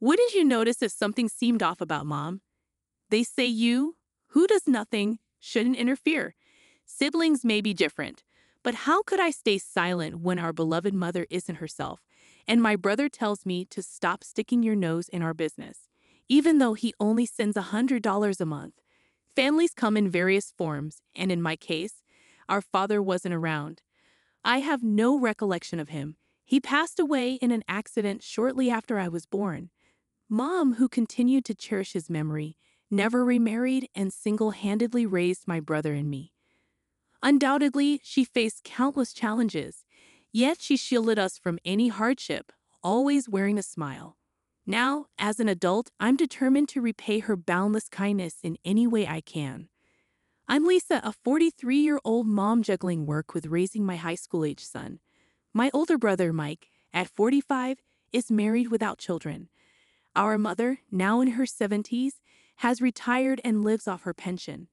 What did you notice if something seemed off about mom? They say you, who does nothing, shouldn't interfere. Siblings may be different, but how could I stay silent when our beloved mother isn't herself? And my brother tells me to stop sticking your nose in our business, even though he only sends $100 a month. Families come in various forms, and in my case, our father wasn't around. I have no recollection of him. He passed away in an accident shortly after I was born. Mom, who continued to cherish his memory, never remarried and single-handedly raised my brother and me. Undoubtedly, she faced countless challenges, yet she shielded us from any hardship, always wearing a smile. Now, as an adult, I'm determined to repay her boundless kindness in any way I can. I'm Lisa, a 43-year-old mom juggling work with raising my high school-age son. My older brother, Mike, at 45, is married without children. Our mother, now in her 70s, has retired and lives off her pension.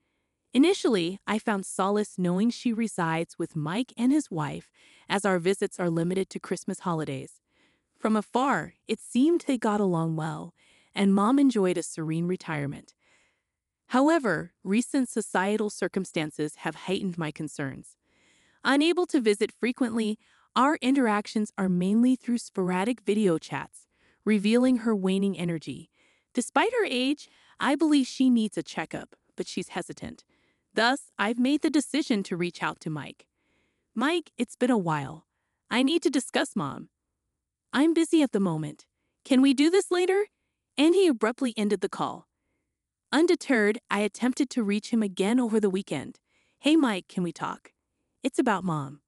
Initially, I found solace knowing she resides with Mike and his wife, as our visits are limited to Christmas holidays. From afar, it seemed they got along well, and Mom enjoyed a serene retirement. However, recent societal circumstances have heightened my concerns. Unable to visit frequently, our interactions are mainly through sporadic video chats, revealing her waning energy. Despite her age, I believe she needs a checkup, but she's hesitant. Thus, I've made the decision to reach out to Mike. Mike, it's been a while. I need to discuss Mom. I'm busy at the moment. Can we do this later? And he abruptly ended the call. Undeterred, I attempted to reach him again over the weekend. Hey, Mike, can we talk? It's about Mom.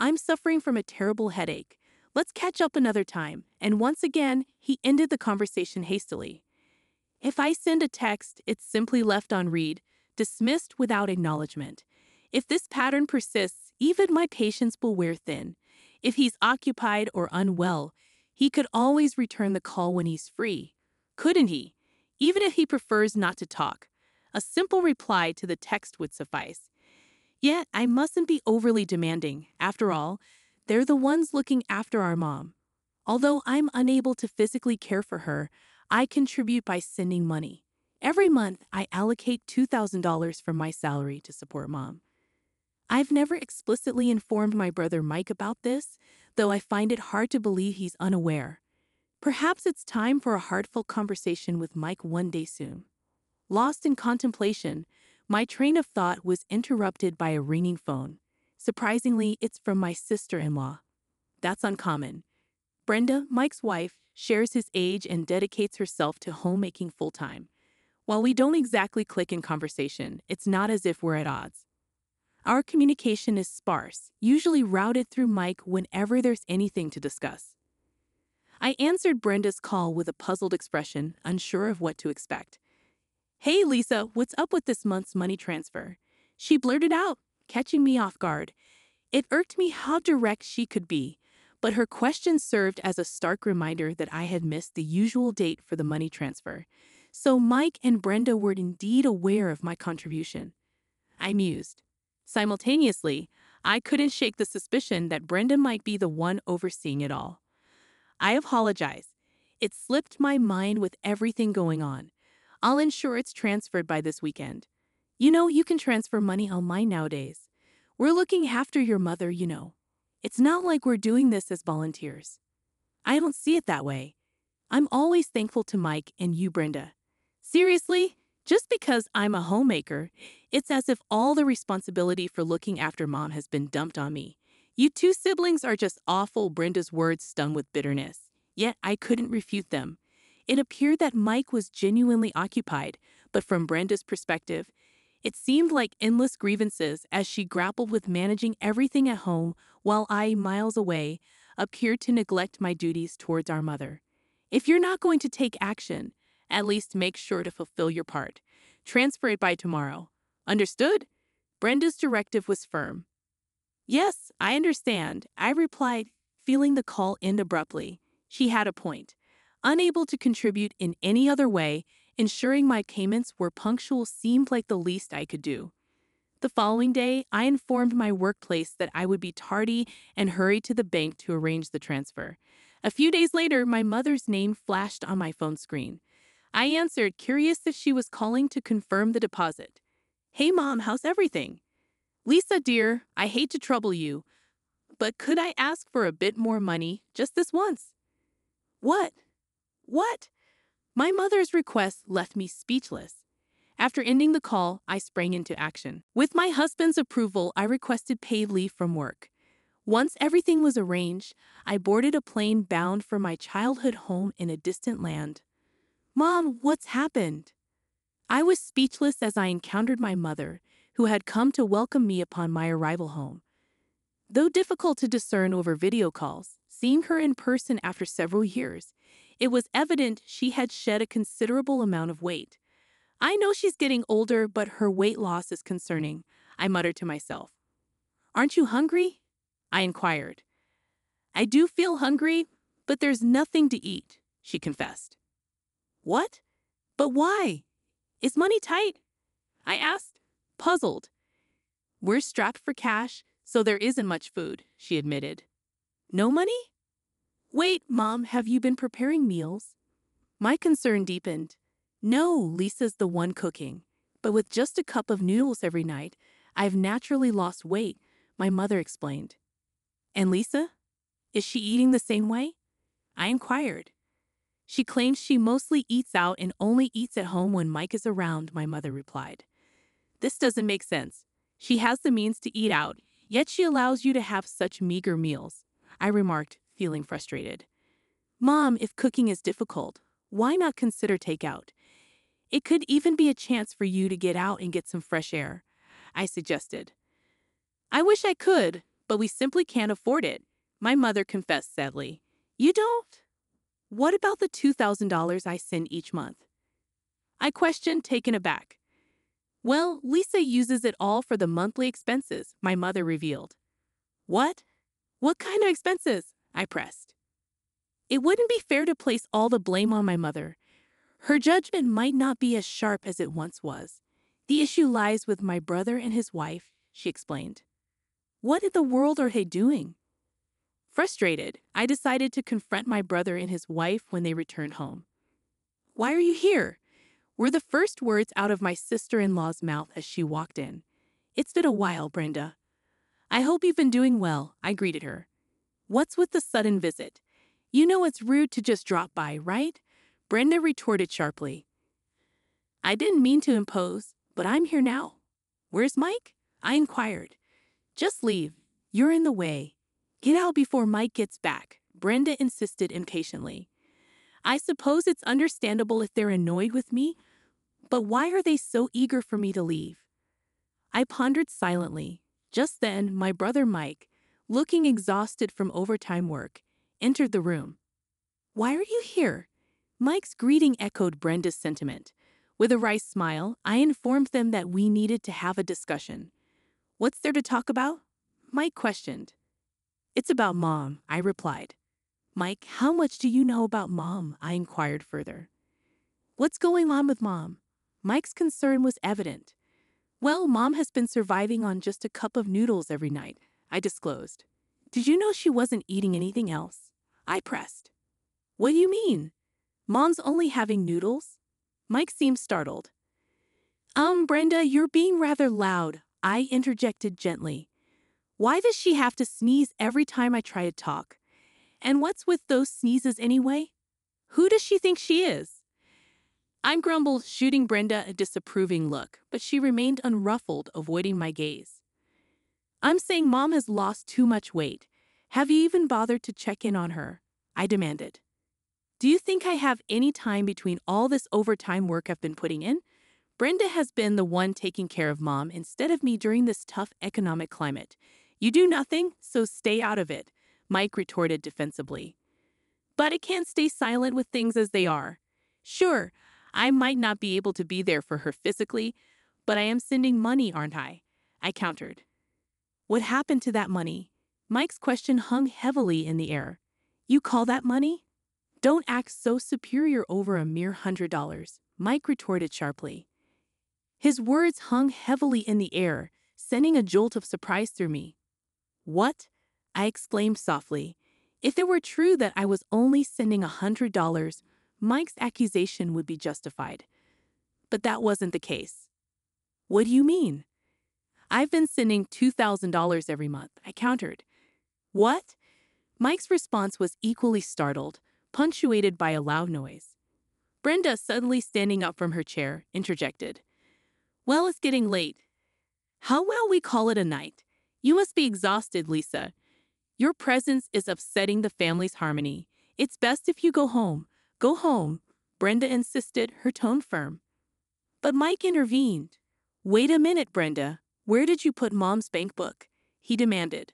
I'm suffering from a terrible headache. Let's catch up another time. And once again, he ended the conversation hastily. If I send a text, it's simply left on read, dismissed without acknowledgement. If this pattern persists, even my patience will wear thin. If he's occupied or unwell, he could always return the call when he's free, couldn't he? Even if he prefers not to talk, a simple reply to the text would suffice. Yet, I mustn't be overly demanding. After all, they're the ones looking after our mom. Although I'm unable to physically care for her, I contribute by sending money. Every month, I allocate $2,000 from my salary to support Mom. I've never explicitly informed my brother Mike about this, though I find it hard to believe he's unaware. Perhaps it's time for a heartfelt conversation with Mike one day soon. Lost in contemplation, my train of thought was interrupted by a ringing phone. Surprisingly, it's from my sister-in-law. That's uncommon. Brenda, Mike's wife, shares his age and dedicates herself to homemaking full-time. While we don't exactly click in conversation, it's not as if we're at odds. Our communication is sparse, usually routed through Mike whenever there's anything to discuss. I answered Brenda's call with a puzzled expression, unsure of what to expect. Hey, Lisa, what's up with this month's money transfer? She blurted out, catching me off guard. It irked me how direct she could be, but her question served as a stark reminder that I had missed the usual date for the money transfer. So Mike and Brenda were indeed aware of my contribution. I mused. Simultaneously, I couldn't shake the suspicion that Brenda might be the one overseeing it all. I apologize. It slipped my mind with everything going on. I'll ensure it's transferred by this weekend. You know, you can transfer money online nowadays. We're looking after your mother, you know. It's not like we're doing this as volunteers. I don't see it that way. I'm always thankful to Mike and you, Brenda. Seriously, just because I'm a homemaker, it's as if all the responsibility for looking after Mom has been dumped on me. You two siblings are just awful. Brenda's words stung with bitterness, yet I couldn't refute them. It appeared that Mike was genuinely occupied, but from Brenda's perspective, it seemed like endless grievances as she grappled with managing everything at home while I, miles away, appeared to neglect my duties towards our mother. If you're not going to take action, at least make sure to fulfill your part. Transfer it by tomorrow. Understood? Brenda's directive was firm. Yes, I understand, I replied, feeling the call end abruptly. She had a point. Unable to contribute in any other way, ensuring my payments were punctual seemed like the least I could do. The following day, I informed my workplace that I would be tardy and hurried to the bank to arrange the transfer. A few days later, my mother's name flashed on my phone screen. I answered, curious if she was calling to confirm the deposit. "Hey, Mom, how's everything?" "Lisa, dear, I hate to trouble you, but could I ask for a bit more money, just this once?" What? My mother's request left me speechless. After ending the call, I sprang into action. With my husband's approval, I requested paid leave from work. Once everything was arranged, I boarded a plane bound for my childhood home in a distant land. "Mom, what's happened?" I was speechless as I encountered my mother, who had come to welcome me upon my arrival home. Though difficult to discern over video calls, seeing her in person after several years, it was evident she had shed a considerable amount of weight. "I know she's getting older, but her weight loss is concerning," I muttered to myself. "Aren't you hungry?" I inquired. "I do feel hungry, but there's nothing to eat," she confessed. "What? But why? Is money tight?" I asked, puzzled. "We're strapped for cash, so there isn't much food," she admitted. "No money? Wait, Mom, have you been preparing meals?" My concern deepened. "No, Lisa's the one cooking, but with just a cup of noodles every night, I've naturally lost weight," my mother explained. "And Lisa? Is she eating the same way?" I inquired. "She claims she mostly eats out and only eats at home when Mike is around," my mother replied. "This doesn't make sense. She has the means to eat out, yet she allows you to have such meager meals," I remarked, feeling frustrated. "Mom, if cooking is difficult, why not consider takeout? It could even be a chance for you to get out and get some fresh air," I suggested. "I wish I could, but we simply can't afford it," my mother confessed sadly. "You don't? What about the $2,000 I send each month?" I questioned, taken aback. "Well, Lisa uses it all for the monthly expenses," my mother revealed. "What? What kind of expenses?" I pressed. It wouldn't be fair to place all the blame on my mother. Her judgment might not be as sharp as it once was. "The issue lies with my brother and his wife," she explained. "What in the world are they doing?" Frustrated, I decided to confront my brother and his wife when they returned home. "Why are you here?" were the first words out of my sister-in-law's mouth as she walked in. "It's been a while, Brenda. I hope you've been doing well," I greeted her. "What's with the sudden visit? You know it's rude to just drop by, right?" Brenda retorted sharply. "I didn't mean to impose, but I'm here now." "Where's Mike?" I inquired. "Just leave. You're in the way. Get out before Mike gets back," Brenda insisted impatiently. I suppose it's understandable if they're annoyed with me, but why are they so eager for me to leave? I pondered silently. Just then, my brother Mike, looking exhausted from overtime work, entered the room. "Why are you here?" Mike's greeting echoed Brenda's sentiment. With a wry smile, I informed them that we needed to have a discussion. "What's there to talk about?" Mike questioned. "It's about Mom," I replied. "Mike, how much do you know about Mom?" I inquired further. "What's going on with Mom?" Mike's concern was evident. "Well, Mom has been surviving on just a cup of noodles every night," I disclosed. "Did you know she wasn't eating anything else?" I pressed. "What do you mean? Mom's only having noodles?" Mike seemed startled. Brenda, you're being rather loud," I interjected gently. "Why does she have to sneeze every time I try to talk? And what's with those sneezes anyway? Who does she think she is?" I grumbled, shooting Brenda a disapproving look, but she remained unruffled, avoiding my gaze. "I'm saying Mom has lost too much weight. Have you even bothered to check in on her?" I demanded. "Do you think I have any time between all this overtime work I've been putting in? Brenda has been the one taking care of Mom instead of me during this tough economic climate. You do nothing, so stay out of it," Mike retorted defensively. "But I can't stay silent with things as they are. Sure, I might not be able to be there for her physically, but I am sending money, aren't I?" I countered. "What happened to that money?" Mike's question hung heavily in the air. "You call that money? Don't act so superior over a mere $100, Mike retorted sharply. His words hung heavily in the air, sending a jolt of surprise through me. "What?" I exclaimed softly. If it were true that I was only sending $100, Mike's accusation would be justified. But that wasn't the case. What do you mean? I've been sending $2,000 every month, I countered. What? Mike's response was equally startled, punctuated by a loud noise. Brenda, suddenly standing up from her chair, interjected. Well, it's getting late. How well we call it a night. You must be exhausted, Lisa. Your presence is upsetting the family's harmony. It's best if you go home. Go home, Brenda insisted, her tone firm. But Mike intervened. Wait a minute, Brenda. Where did you put Mom's bank book? He demanded.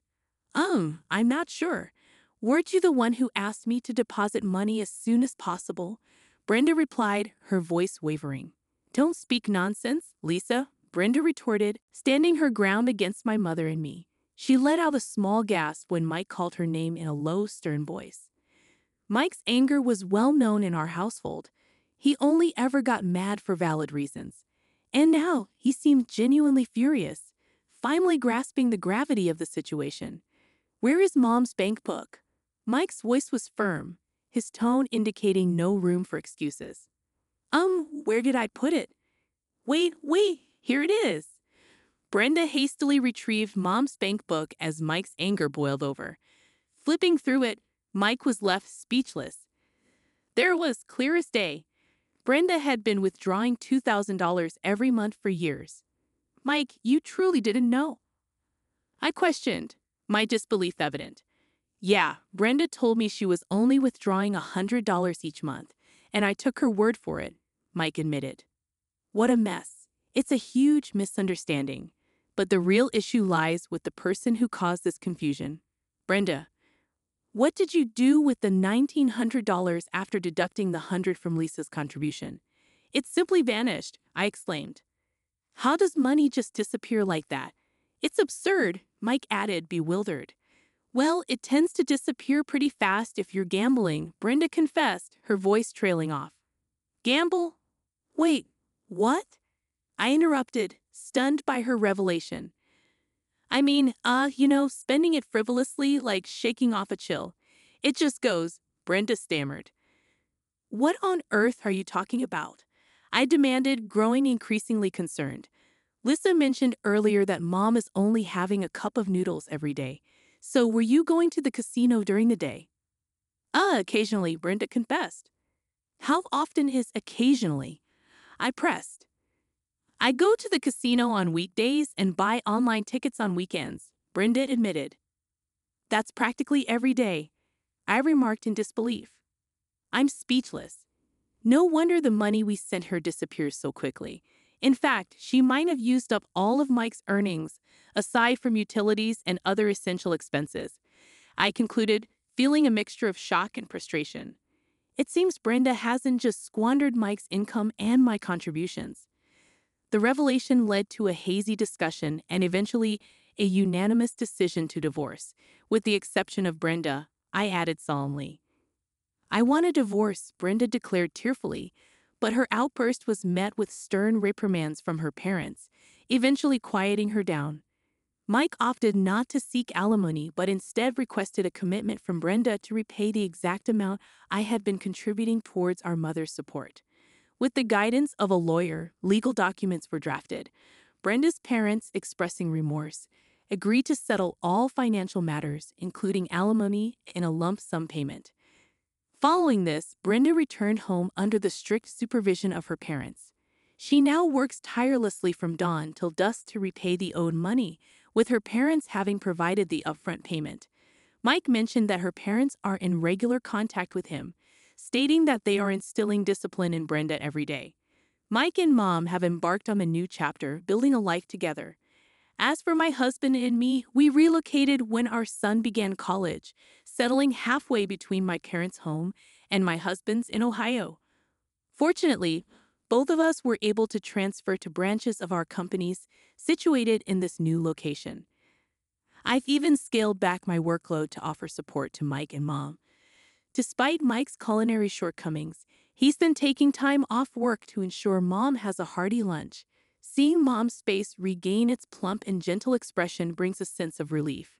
I'm not sure. Weren't you the one who asked me to deposit money as soon as possible? Brenda replied, her voice wavering. Don't speak nonsense, Lisa, Brenda retorted, standing her ground against my mother and me. She let out a small gasp when Mike called her name in a low, stern voice. Mike's anger was well known in our household. He only ever got mad for valid reasons. And now he seemed genuinely furious, finally grasping the gravity of the situation. Where is Mom's bank book? Mike's voice was firm, his tone indicating no room for excuses. Where did I put it? Wait, here it is. Brenda hastily retrieved Mom's bank book as Mike's anger boiled over. Flipping through it, Mike was left speechless. There it was, clear as day. Brenda had been withdrawing $2,000 every month for years. Mike, you truly didn't know. I questioned, my disbelief evident. Yeah, Brenda told me she was only withdrawing $100 each month, and I took her word for it, Mike admitted. What a mess. It's a huge misunderstanding. But the real issue lies with the person who caused this confusion. Brenda, what did you do with the $1,900 after deducting the $100 from Lisa's contribution? It simply vanished, I exclaimed. How does money just disappear like that? It's absurd, Mike added, bewildered. Well, it tends to disappear pretty fast if you're gambling, Brenda confessed, her voice trailing off. Gamble? Wait, what? I interrupted, stunned by her revelation. I mean, spending it frivolously like shaking off a chill. It just goes, Brenda stammered. What on earth are you talking about? I demanded, growing increasingly concerned. Lisa mentioned earlier that Mom is only having a cup of noodles every day. So were you going to the casino during the day? Occasionally, Brenda confessed. How often is occasionally? I pressed. I go to the casino on weekdays and buy online tickets on weekends, Brenda admitted. That's practically every day, I remarked in disbelief. I'm speechless. No wonder the money we sent her disappears so quickly. In fact, she might have used up all of Mike's earnings, aside from utilities and other essential expenses, I concluded, feeling a mixture of shock and frustration. It seems Brenda hasn't just squandered Mike's income and my contributions. The revelation led to a hazy discussion and eventually a unanimous decision to divorce. With the exception of Brenda, I added solemnly. I want a divorce, Brenda declared tearfully, but her outburst was met with stern reprimands from her parents, eventually quieting her down. Mike opted not to seek alimony, but instead requested a commitment from Brenda to repay the exact amount I had been contributing towards our mother's support. With the guidance of a lawyer, legal documents were drafted. Brenda's parents, expressing remorse, agreed to settle all financial matters, including alimony, in a lump sum payment. Following this, Brenda returned home under the strict supervision of her parents. She now works tirelessly from dawn till dusk to repay the owed money, with her parents having provided the upfront payment. Mike mentioned that her parents are in regular contact with him, stating that they are instilling discipline in Brenda every day. Mike and Mom have embarked on a new chapter, building a life together. As for my husband and me, we relocated when our son began college, settling halfway between my parents' home and my husband's in Ohio. Fortunately, both of us were able to transfer to branches of our companies situated in this new location. I've even scaled back my workload to offer support to Mike and Mom. Despite Mike's culinary shortcomings, he's been taking time off work to ensure Mom has a hearty lunch. Seeing Mom's face regain its plump and gentle expression brings a sense of relief.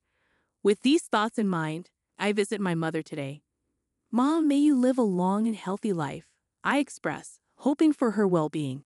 With these thoughts in mind, I visit my mother today. "Mom, may you live a long and healthy life," I express, hoping for her well-being.